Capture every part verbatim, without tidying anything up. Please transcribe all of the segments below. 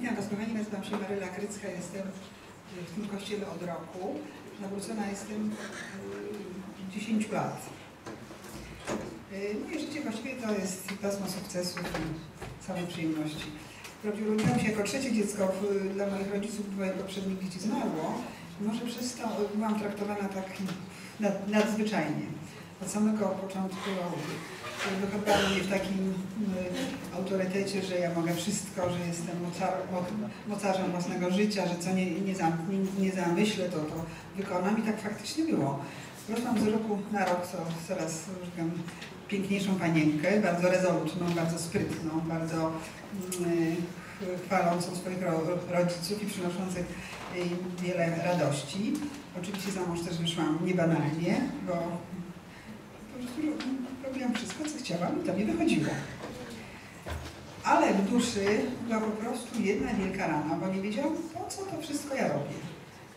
Witam Was, kochani, nazywam się Maryla Krycka, jestem w tym kościele od roku. Nawrócona jestem dziesięć lat. Moje życie właściwie to jest pasmo sukcesów i samej przyjemności. Urodziłam się jako trzecie dziecko, dla moich rodziców, bo poprzednich dzieci zmarło. Może przez to byłam traktowana tak nad, nadzwyczajnie. Od samego początku wychowywano mnie w takim autorytecie, że ja mogę wszystko, że jestem mocar, mocarzem własnego życia, że co nie, nie, za, nie, nie zamyślę, to, to wykonam i tak faktycznie było. Rosłam z roku na rok co coraz używam, piękniejszą panienkę, bardzo rezolutną, bardzo sprytną, bardzo yy, chwalącą swoich ro, rodziców i przynoszących yy, wiele radości. Oczywiście za mąż też wyszłam niebanalnie, bo po prostu robiłam wszystko, co chciałam i to mi wychodziło. Ale w duszy była po prostu jedna wielka rana, bo nie wiedziałam, po co to wszystko ja robię.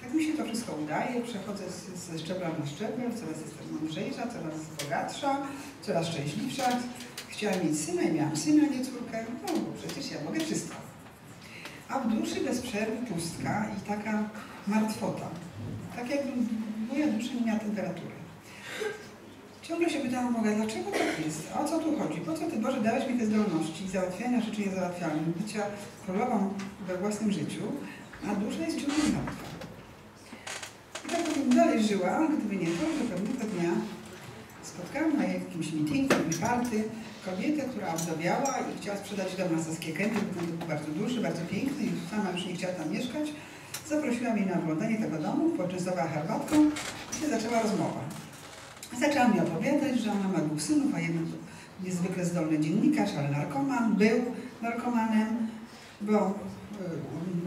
Tak mi się to wszystko udaje, przechodzę ze szczebla na szczebel, coraz jestem mądrzejsza, coraz bogatsza, coraz szczęśliwsza. Chciałam mieć syna i miałam syna, nie córkę, no bo przecież ja mogę wszystko. A w duszy bez przerwy pustka i taka martwota, tak jakby moja dusza nie miała temperatury. Ciągle się pytałam Boga, dlaczego tak jest? O co tu chodzi? Po co Ty, Boże, dałeś mi te zdolności i załatwiania rzeczy niezałatwialnych, bycia królową we własnym życiu, a dusza jest ciągle martwa. I tak bym dalej żyła, gdyby nie to, że pewnego dnia spotkałam na jakimś meetingu, party, kobietę, która obdowiała i chciała sprzedać dom na Saskiej Kępie, bo ten był bardzo duży, bardzo piękny i sama już nie chciała tam mieszkać. Zaprosiłam jej na oglądanie tego domu, poczęstowała herbatką i się zaczęła rozmowa. Zaczęła mi opowiadać, że ona ma dwóch synów, a jeden niezwykle zdolny dziennikarz, ale narkoman, był narkomanem, bo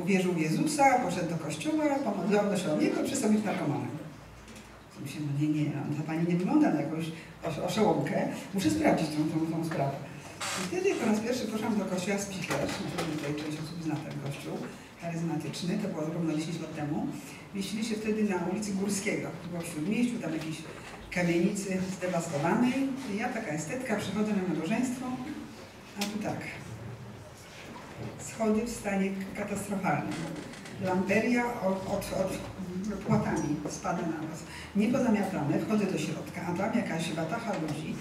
uwierzył w Jezusa, poszedł do kościoła, pomodlono się o niego i przestał być narkomanem. Myślę, no nie, nie, ta pani nie wygląda na jakąś oszołomkę, muszę sprawdzić tą, tą, tą sprawę. I wtedy po raz pierwszy poszłam do kościoła Spichlerz, tutaj część osób zna ten kościół, charyzmatyczny, to było równo dziesięć lat temu. Mieścili się wtedy na ulicy Górskiego, to było w Śródmieściu, tam jakiś kamienicy zdewastowanej. Ja, taka estetka, przychodzę na nabożeństwo, a tu tak. Schody w stanie katastrofalnym. Lamperia od, od, od płatami spada na nas. Nie pozamiatane, wchodzę do środka, a tam jakaś watacha ludzi,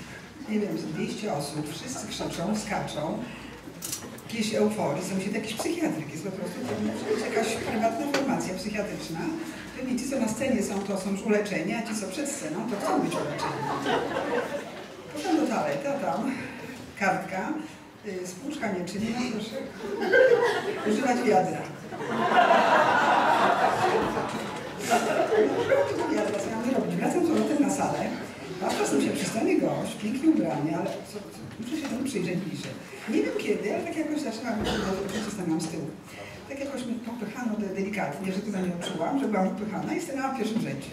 nie wiem, dwieście osób, wszyscy krzyczą, skaczą. Jakieś euforii, są się jakiś psychiatryk, jest po prostu jakaś prywatna formacja psychiatryczna. Pewnie ci, co na scenie są, to są już uleczeni, a ci, co przed sceną, to chcą być uleczeni. Potem do toalety, a tam kartka, yy, spłuczka nieczynna, proszę używać wiadra. No, wiadra, co mamy robić? Wracam z powrotem na salę, a czasem się przystanie gość, pięknie ubrany, ale co, co, muszę się temu przyjrzeć bliżej. Nie wiem kiedy, ale tak jakoś zaczęłam, że stanęłam z tyłu. Tak jakoś mnie popychano delikatnie, że tego nie odczułam, że byłam popychana i stanęłam w pierwszym rzędzie.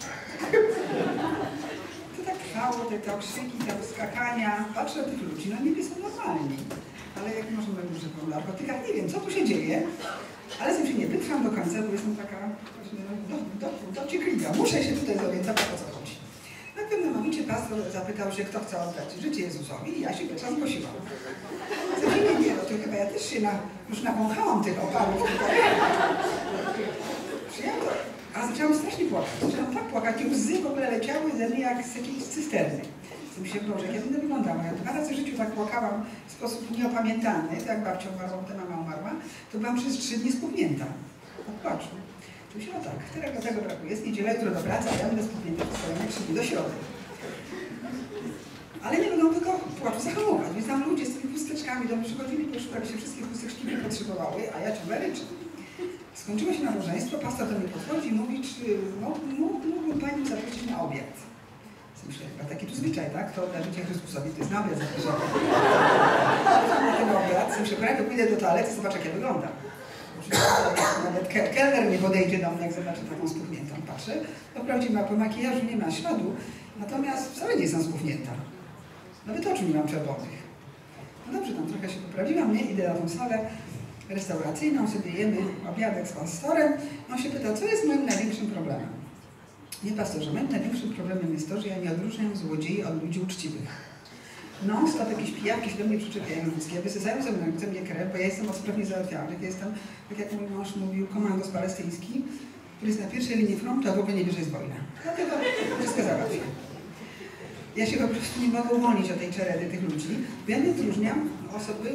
To tak trwało, te, te okrzyki, te skakania. Patrzę na tych ludzi, no niby są normalni. Ale jak można mówić, że po narkotykach, nie wiem, co tu się dzieje. Ale sobie nie wytrwam do końca, bo jestem taka dociekliwa. Do, do, do Muszę się tutaj zorientować, o co chodzi. Na pewnym momencie pastor zapytał się, kto chce oddać życie Jezusowi i ja się pytam, prosiłam. Zaczynę, nie, no to chyba ja też się na, już napąchałam tych oparów. A zaczęłam strasznie płakać. Zaczęłam tak płakać i łzy w ogóle leciały ze mnie jak z jakiejś cysterny. Tym się Boże, jak ja będę wyglądała. Ja dwa razy w życiu tak płakałam w sposób nieopamiętany, tak babcia umarła, ta mama umarła, to byłam przez trzy dni spuchnięta. Od płaczu. Myślę, o tak, teraz do tego brakuje. Jest niedziela, jutro do pracy, a ja będę spuchnięta przez kolejne trzy dni do środy. Ale nie będą tylko płaczu zahamować, więc tam ludzie z tymi chusteczkami do mnie przychodzili, poszukali się wszystkie chusteczki, nie potrzebowały, a ja ciągle ryczę. Skończyło się nabożeństwo, pastor do mnie podchodzi i mówi, czy mógłbym Pani zaprosić na obiad. Myślę, chyba taki tu zwyczaj, tak? To dla życia Chrystusowi, to jest na obiad zapraszany. Na ten obiad, jestem przekonana, to pójdę do toalety, zobaczę, jak ja wyglądam. Nawet kelner nie podejdzie do mnie, jak zobaczy taką spuchniętą. Patrzę, wprawdzie ma po makijażu, nie ma śladu, natomiast wcale nie jestem spuchnięta. Nawet oczu nie mam czerwonych. No dobrze, tam trochę się poprawiłam, nie? Idę na tą salę restauracyjną, sobie jemy obiadek z pastorem. On się pyta, co jest moim największym problemem? Nie, pastorze, moim największym problemem jest to, że ja nie odróżniam złodziei od ludzi uczciwych. non stop jakieś pijaki się do mnie przyczepiają ludzkie, wysysają ze mną, chce mnie krew, bo ja jestem od spraw niezałatwialnych, jestem, tak jak mój mąż mówił, komandos palestyński, który jest na pierwszej linii frontu, a w ogóle nie wie, że jest wojna. Dlatego wszystko załatwię. Ja się po prostu nie mogę uwolnić od tej czeredy tych ludzi, bo ja nie odróżniam osoby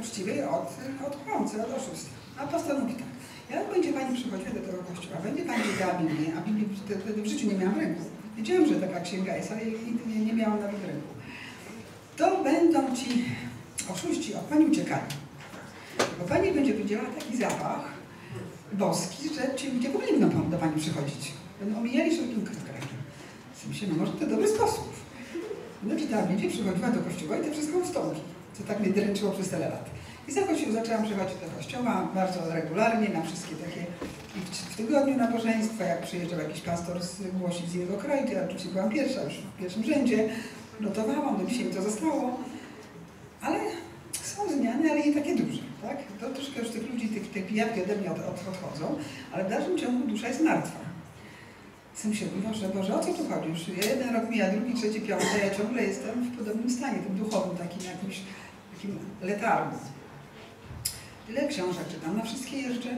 uczciwej od, od kłamcy, od oszustwa. A postaw mówi tak, jak będzie pani przychodziła do tego kościoła, będzie pani czytała Biblię, a Biblię wtedy w życiu nie miałam w ręku. Wiedziałam, że taka księga jest, ale nigdy nie, nie miałam nawet w ręku. To będą ci oszuści od pani uciekali. Bo pani będzie wydzielała taki zapach boski, że ci ludzie powinno do pani przychodzić. Będą omijali szerokim krokiem. W sensie, no może to dobry sposób. No czytała Biblię, przychodziła do kościoła i to wszystko ustąpi. Co tak mnie dręczyło przez tyle lat. I jakoś się zaczęłam przychodzić do kościoła bardzo regularnie, na wszystkie takie, w tygodniu nabożeństwa, jak przyjeżdżał jakiś pastor głosić z jego kraju, to ja oczywiście byłam pierwsza, już w pierwszym rzędzie, notowałam, do dzisiaj mi to zostało, ale są zmiany, ale nie takie duże, tak? To troszkę już tych ludzi, tych, te pijawki ode mnie od, od, odchodzą, ale w dalszym ciągu dusza jest martwa. Sam się mówię, że Boże, o co tu chodzi? Już jeden rok mija, drugi, trzeci, piąty, ja ciągle jestem w podobnym stanie, tym duchowym, takim jakimś takim letargu. Tyle książek czytam, na wszystkie jeżdżę,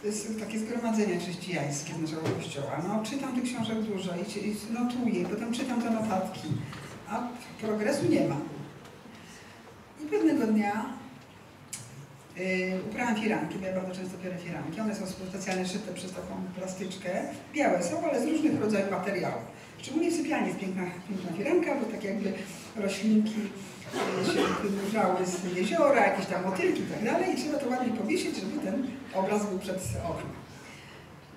to jest takie zgromadzenia chrześcijańskie z naszego kościoła. No, czytam tych książek dużo i, i notuję, potem czytam te notatki, a progresu nie ma. I pewnego dnia yy, uprałam firanki, bo ja bardzo często biorę firanki, one są specjalnie szyte przez taką plastyczkę, białe są, ale z różnych rodzajów materiałów. Szczególnie w sypialni jest piękna, piękna firanka, bo tak jakby roślinki się wynurzały z jeziora, jakieś tam motylki i tak dalej i trzeba to ładnie powiesić, żeby ten obraz był przed oknem.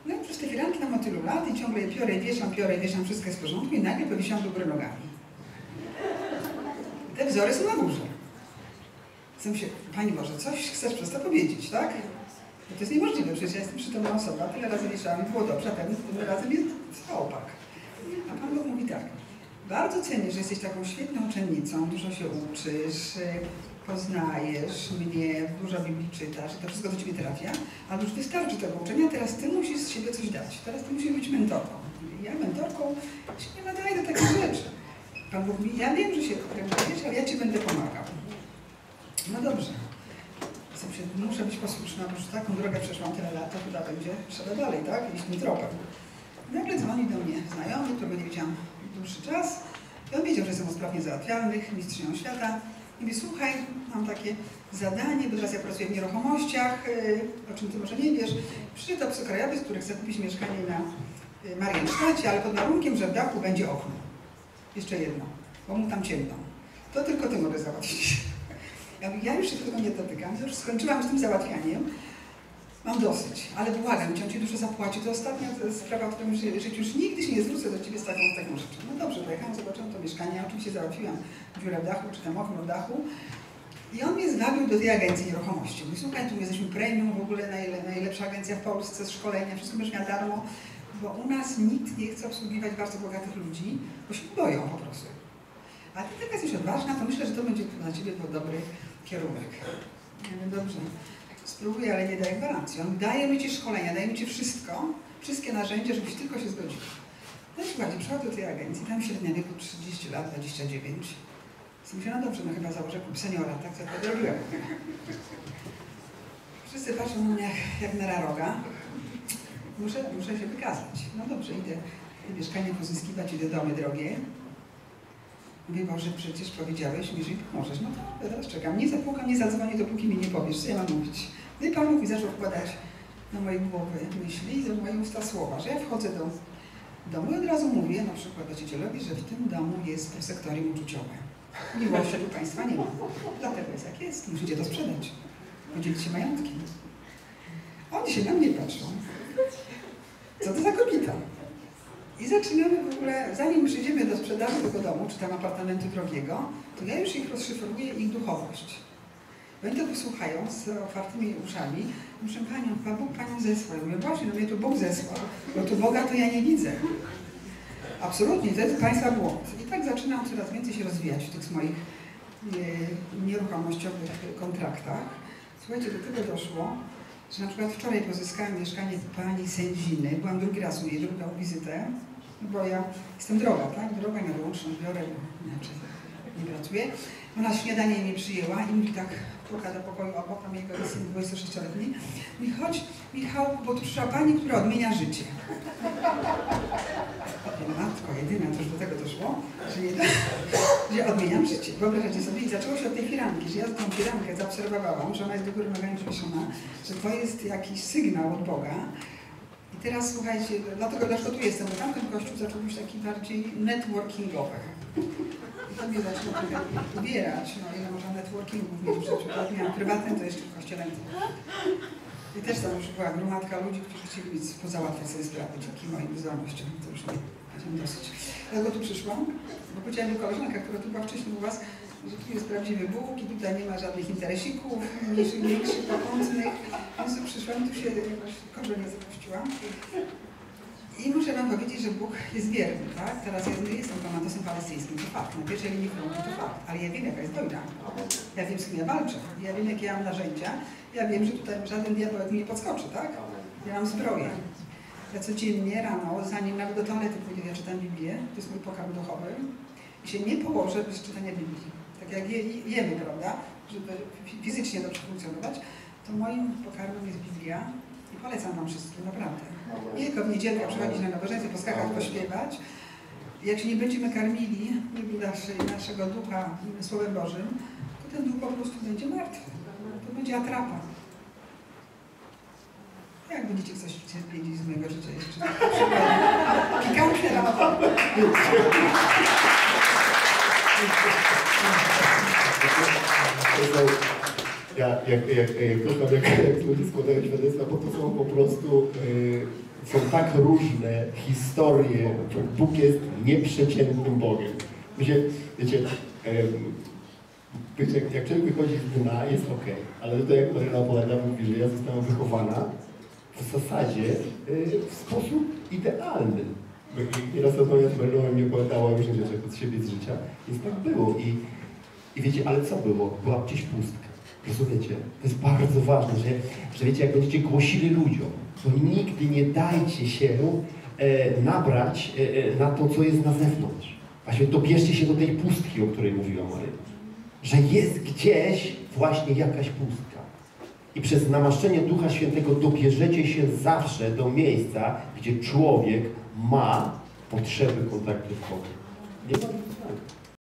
No i przecież te firanki na motylu lat i ciągle je piorę i wieszam, piorę i wieszam, wszystko jest w porządku i nagle powiesiłam do góry nogami. Te wzory są na górze. Chcę się, Pani Boże, coś chcesz przez to powiedzieć, tak? Bo to jest niemożliwe, przecież ja jestem przytomna osoba, tyle razy liczyłam i było dobrze, a tym razem jest opak. A Pan Bóg mówi tak. Bardzo cenię, że jesteś taką świetną uczennicą, dużo się uczysz, poznajesz mnie, dużo Biblii czytasz, to wszystko do Ciebie trafia, ale już wystarczy tego uczenia, teraz Ty musisz z siebie coś dać, teraz Ty musisz być mentorką. Ja mentorką się nie nadaję do takich rzeczy. Pan Bóg mówi, ja wiem, że się kręgujesz, ale ja Ci będę pomagał. No dobrze, muszę być posłuszna, bo już taką drogę przeszłam tyle lat, to chyba będzie trzeba dalej, tak? Iść tym tropem. Nagle dzwoni do mnie znajomy, którego nie widziałam dłuższy czas. I on wiedział, że jestem o spraw niezałatwialnych, mistrzynią świata. I mówi, słuchaj, mam takie zadanie, bo teraz ja pracuję w nieruchomościach, o czym Ty może nie wiesz. Przyszedł obcokrajowiec, który chce kupić mieszkanie na Mariensztacie, ale pod warunkiem, że w dachu będzie okno. Jeszcze jedno, bo mu tam ciemno. To tylko Ty mogę załatwić. Ja, ja już się tego nie dotykam, już skończyłam z tym załatwianiem. Mam dosyć, ale błagam Cię, on Ci dużo zapłaci. To ostatnia sprawa, w której życiu już nigdy się nie zwrócę do Ciebie z taką, z taką rzeczą. No dobrze, pojechałam, zobaczyłam to mieszkanie, ja oczywiście załatwiłam dziurę w dachu, czy tam okno w dachu. I on mnie zwabił do tej agencji nieruchomości. Mówi, słuchaj, tu jesteśmy premium, w ogóle najlepsza agencja w Polsce, szkolenia, wszystko będziesz miała darmo. Bo u nas nikt nie chce obsługiwać bardzo bogatych ludzi, bo się boją po prostu. A Ty taka jesteś odważna, to myślę, że to będzie dla Ciebie dobry kierunek. No dobrze. Spróbuję, ale nie daje gwarancji. On daje mi Ci szkolenia, daje mi Ci wszystko, wszystkie narzędzia, żebyś tylko się zgodziła. No i słuchajcie, przychodzę do tej agencji, tam średnia wieku trzydzieści lat, dwadzieścia dziewięć. Myślę, no dobrze, no chyba założę klub seniora, tak co ja to robiłem. Wszyscy patrzą na mnie jak, jak na raroga. Muszę, muszę się wykazać. No dobrze, idę mieszkanie pozyskiwać, idę domy drogie. Mówię, Boże, przecież powiedziałeś mi, że mi pomożesz. No to ja teraz czekam, nie zapukam, nie zadzwonię, dopóki mi nie powiesz, co ja mam mówić. No i Pan Bóg mi zaczął wkładać na mojej głowy myśli i do mojej usta słowa, że ja wchodzę do domu i od razu mówię na przykład właścicielowi, że w tym domu jest prosektorium uczuciowe. Miłości do Państwa nie ma. Dlatego jest jak jest, musicie to sprzedać. Podzielić się majątkiem. Oni się na mnie patrzą. Co to za kobieta? I zaczynamy w ogóle, zanim przyjdziemy do sprzedaży tego domu, czy tam apartamentu drogiego, to ja już ich rozszyfruję, ich duchowość. Będę to posłuchają z otwartymi uszami. Muszę Panią, Pan Bóg Panią zesłał. Ja mówię, właśnie, no mnie tu Bóg zesłał, bo tu Boga to ja nie widzę. Absolutnie, to jest Państwa błąd. I tak zaczynam coraz więcej się rozwijać w tych moich e, nieruchomościowych kontraktach. Słuchajcie, do tego doszło, że na przykład wczoraj pozyskałam mieszkanie pani sędziny, byłam drugi raz u niej, drugą wizytę, bo ja jestem droga, tak? Droga na wyłączną biorę, bo inaczej nie pracuje. Ona śniadanie nie przyjęła i mówi tak, puka do pokoju obok, a jego syn dwudziestosześcioletni. Mówi, chodź Michałku, bo tu przyszła pani, która odmienia życie. Matko jedyna, to już do tego doszło, że, nie, że odmieniam życie. Wyobrażacie sobie, i zaczęło się od tej firanki, że ja tą firankę zaobserwowałam, że ona jest do góry nogami przywieszona, że to jest jakiś sygnał od Boga. I teraz słuchajcie, dlatego dlaczego tu jestem, bo tamten kościół zaczął być taki bardziej networkingowy. I to mnie zaczęło ubierać, no ile można networkingów mieć w życiu. Jak miałam prywatne, to jeszcze w kościele. I też tam już była gromadka ludzi, którzy chcieli mieć pozałatwiać sobie sprawy dzięki moim wyzwalnościom. To już nie. Dosyć. Dlatego tu przyszłam, bo powiedziałam do koleżanka, która tu była wcześniej u was, że tu jest prawdziwy Bóg i tutaj nie ma żadnych interesików, mniejszych, większych, pokątnych. Więc tu przyszłam, tu się jakoś kompletnie zapuściłam. I muszę wam powiedzieć, że Bóg jest wierny, tak? Teraz ja nie jestem komandosem palestyńskim, to fakt. Na pierwszej linii frontu to fakt, ale ja wiem, jaka jest wojna. Ja wiem, z kim ja walczę. Ja wiem, jakie ja mam narzędzia. Ja wiem, że tutaj żaden diabeł mi nie podskoczy, tak? Ja mam zbroję. Ja codziennie rano, zanim nawet do toalety pójdę, ja czytam Biblię, to jest mój pokarm duchowy, i się nie położę bez czytania Biblii. Tak jak je, jemy, prawda, żeby fizycznie dobrze funkcjonować, to moim pokarmem jest Biblia i polecam wam wszystkim, naprawdę. Nie tylko w niedzielę przychodzić na nabożeństwo, poskakać, pośpiewać. Jak się nie będziemy karmili naszej, naszego ducha Słowem Bożym, to ten duch po prostu będzie martwy, to będzie atrapa. Jak będziecie coś wiedzieć z mojego życia jeszcze? Klikał się na to. Jak, jak, jak, jak, jak ludzie składają świadectwa, bo to są po prostu y, są tak różne historie. Bóg jest nieprzeciętnym Bogiem. Wiecie, wiecie y, jak człowiek wychodzi z dna, jest okej. Ale tutaj jak Maryla opowiada, mówi, że ja zostałam wychowana w zasadzie yy, w sposób idealny. Nieraz rozmawiam z Marylą, mi opowiadała różne rzeczy od siebie, z życia. Więc tak było. I, I wiecie, ale co było? Była gdzieś pustka. Rozumiecie? To jest bardzo ważne, że, że wiecie, jak będziecie głosili ludziom, to nigdy nie dajcie się e, nabrać e, na to, co jest na zewnątrz. Właśnie dobierzcie się do tej pustki, o której mówiła Maryla. Że jest gdzieś właśnie jakaś pustka. I przez namaszczenie Ducha Świętego dobierzecie się zawsze do miejsca, gdzie człowiek ma potrzeby kontaktu z Bogiem. Nie ma nic.